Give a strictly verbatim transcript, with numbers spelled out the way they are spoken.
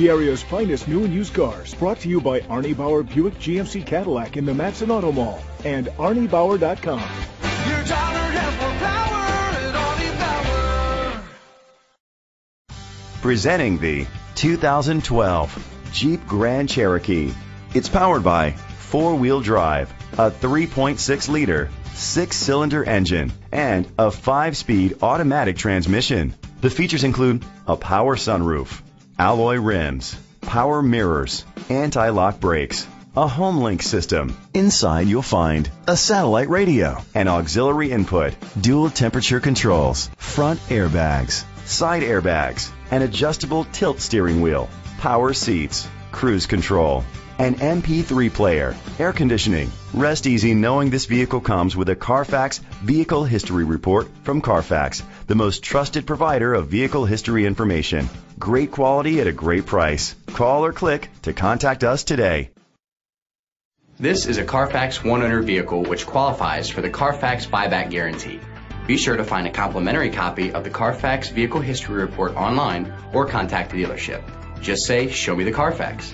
the area's finest new and used cars. Brought to you by Arnie Bauer Buick G M C Cadillac in the Matteson Auto Mall and Arnie Bauer dot com. Your dollar has more power at Arnie Bauer. Presenting the two thousand twelve Jeep Grand Cherokee. It's powered by four-wheel drive, a three point six liter, six-cylinder engine, and a five-speed automatic transmission. The features include a power sunroof, alloy rims, power mirrors, anti-lock brakes, a HomeLink system. Inside you'll find a satellite radio, an auxiliary input, dual temperature controls, front airbags, side airbags, an adjustable tilt steering wheel, power seats, cruise control, an M P three player, air conditioning. Rest easy knowing this vehicle comes with a Carfax Vehicle History Report from Carfax, the most trusted provider of vehicle history information. Great quality at a great price. Call or click to contact us today. This is a Carfax one owner vehicle which qualifies for the Carfax Buyback Guarantee. Be sure to find a complimentary copy of the Carfax Vehicle History Report online or contact the dealership. Just say, "Show me the Carfax."